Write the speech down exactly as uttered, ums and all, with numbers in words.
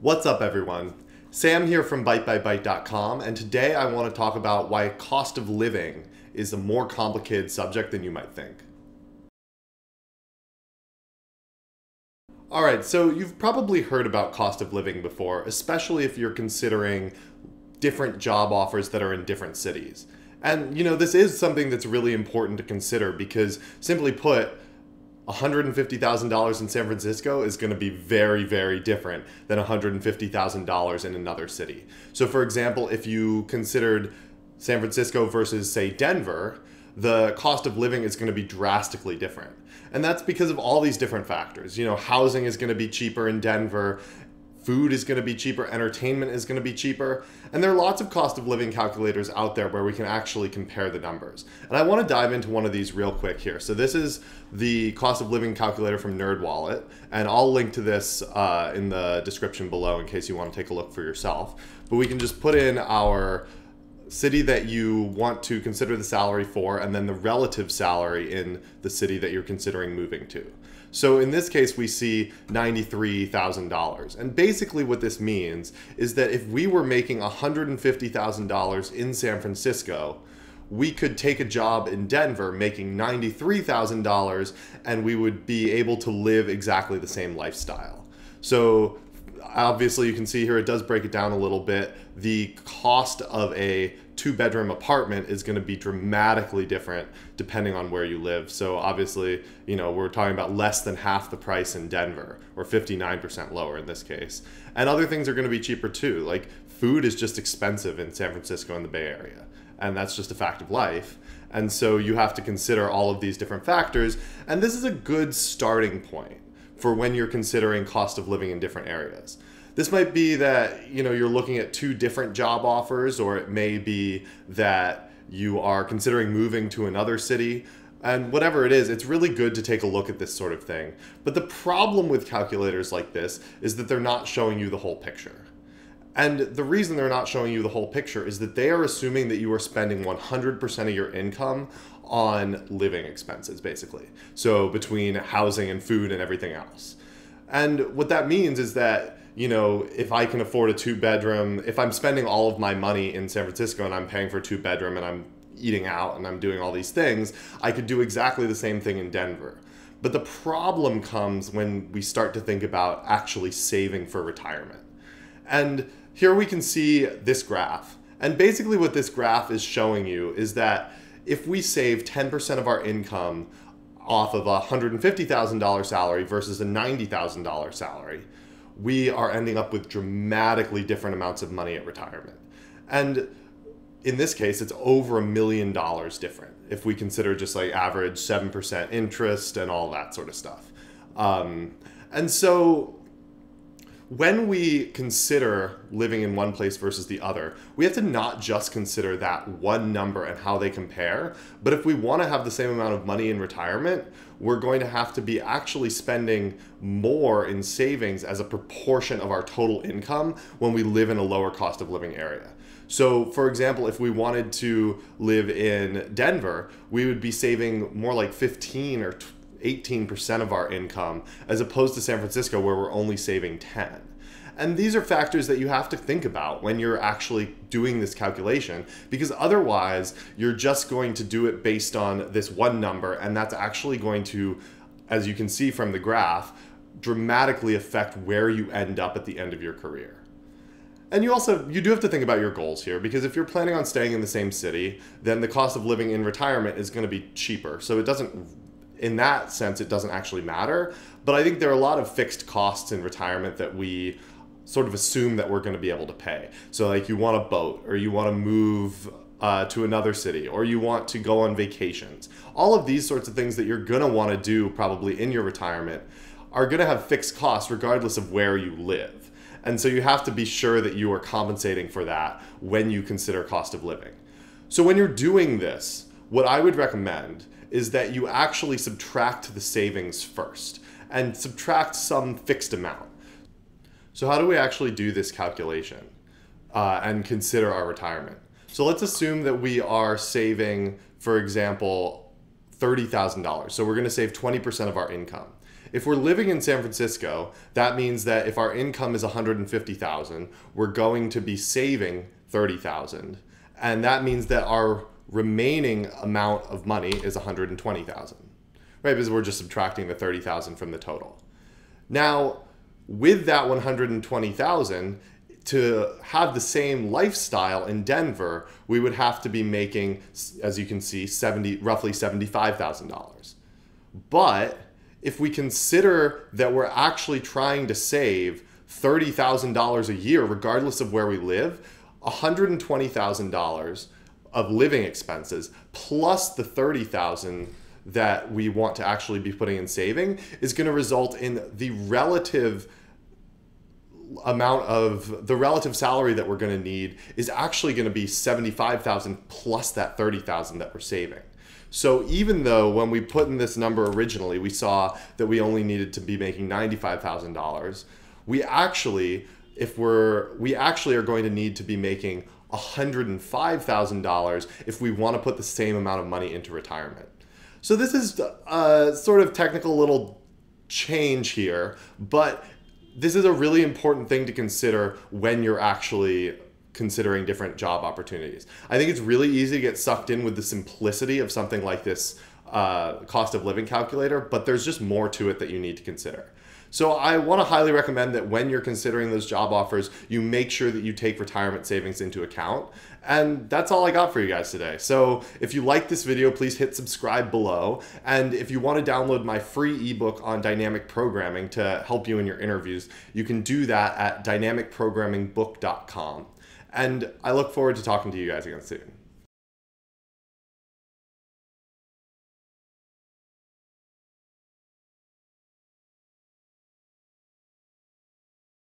What's up, everyone? Sam here from byte by byte dot com, and today I want to talk about why cost of living is a more complicated subject than you might think. All right, so you've probably heard about cost of living before, especially if you're considering different job offers that are in different cities. And you know, this is something that's really important to consider because, simply put, one hundred fifty thousand dollars in San Francisco is going to be very, very different than one hundred fifty thousand dollars in another city. So for example, if you considered San Francisco versus, say, Denver, the cost of living is going to be drastically different. And that's because of all these different factors. You know, housing is going to be cheaper in Denver, food is going to be cheaper, entertainment is going to be cheaper, and there are lots of cost of living calculators out there where we can actually compare the numbers. And I want to dive into one of these real quick here. So this is the cost of living calculator from NerdWallet, and I'll link to this uh, in the description below in case you want to take a look for yourself. But we can just put in our city that you want to consider the salary for, and then the relative salary in the city that you're considering moving to. So in this case, we see ninety-three thousand dollars. And basically what this means is that if we were making one hundred fifty thousand dollars in San Francisco, we could take a job in Denver making ninety-three thousand dollars and we would be able to live exactly the same lifestyle. So obviously you can see here, it does break it down a little bit. The cost of a two bedroom apartment is going to be dramatically different depending on where you live. So obviously, you know, we're talking about less than half the price in Denver, or fifty-nine percent lower in this case. And other things are going to be cheaper too. Like food is just expensive in San Francisco and the Bay Area, and that's just a fact of life. And so you have to consider all of these different factors. And this is a good starting point for when you're considering cost of living in different areas. This might be that, you know, you're looking at two different job offers, or it may be that you are considering moving to another city. And whatever it is, it's really good to take a look at this sort of thing. But the problem with calculators like this is that they're not showing you the whole picture. And the reason they're not showing you the whole picture is that they are assuming that you are spending one hundred percent of your income on living expenses, basically. So between housing and food and everything else. And what that means is that, you know, if I can afford a two bedroom, if I'm spending all of my money in San Francisco and I'm paying for a two bedroom and I'm eating out and I'm doing all these things, I could do exactly the same thing in Denver. But the problem comes when we start to think about actually saving for retirement. And here we can see this graph. And basically what this graph is showing you is that if we save ten percent of our income off of a one hundred fifty thousand dollar salary versus a ninety thousand dollar salary, we are ending up with dramatically different amounts of money at retirement. And in this case, it's over a million dollars different if we consider just like average seven percent interest and all that sort of stuff. Um, and so when we consider living in one place versus the other, we have to not just consider that one number and how they compare, but if we want to have the same amount of money in retirement, we're going to have to be actually spending more in savings as a proportion of our total income when we live in a lower cost of living area. So for example, if we wanted to live in Denver, we would be saving more like fifteen or eighteen percent of our income, as opposed to San Francisco where we're only saving ten. And these are factors that you have to think about when you're actually doing this calculation, because otherwise you're just going to do it based on this one number, and that's actually going to, as you can see from the graph, dramatically affect where you end up at the end of your career. And you also, you do have to think about your goals here, because if you're planning on staying in the same city, then the cost of living in retirement is going to be cheaper. So it doesn't, in that sense, it doesn't actually matter. But I think there are a lot of fixed costs in retirement that we sort of assume that we're going to be able to pay. So like you want a boat, or you want to move uh, to another city, or you want to go on vacations. All of these sorts of things that you're going to want to do probably in your retirement are going to have fixed costs regardless of where you live. And so you have to be sure that you are compensating for that when you consider cost of living. So when you're doing this, what I would recommend is that you actually subtract the savings first, and subtract some fixed amount. So how do we actually do this calculation uh, and consider our retirement? So let's assume that we are saving, for example, thirty thousand dollars. So we're going to save twenty percent of our income. If we're living in San Francisco, that means that if our income is one hundred fifty thousand dollars, we're going to be saving thirty thousand dollars. And that means that our remaining amount of money is one hundred twenty thousand dollars, right? Because we're just subtracting the thirty thousand dollars from the total. Now, with that one hundred twenty thousand dollars, to have the same lifestyle in Denver, we would have to be making, as you can see, seventy, roughly seventy-five thousand dollars. But if we consider that we're actually trying to save thirty thousand dollars a year, regardless of where we live, one hundred twenty thousand dollars of living expenses plus the thirty thousand dollars that we want to actually be putting in saving is going to result in the relative amount of the relative salary that we're going to need is actually going to be seventy-five thousand dollars plus that thirty thousand dollars that we're saving. So even though when we put in this number originally, we saw that we only needed to be making ninety-five thousand dollars, we actually, if we're, we actually are going to need to be making one hundred five thousand dollars if we want to put the same amount of money into retirement. So this is a sort of technical little change here, but this is a really important thing to consider when you're actually considering different job opportunities. I think it's really easy to get sucked in with the simplicity of something like this uh, cost of living calculator, but there's just more to it that you need to consider. So I want to highly recommend that when you're considering those job offers, you make sure that you take retirement savings into account. And that's all I got for you guys today. So if you like this video, please hit subscribe below. And if you want to download my free ebook on dynamic programming to help you in your interviews, you can do that at dynamic programming book dot com. And I look forward to talking to you guys again soon.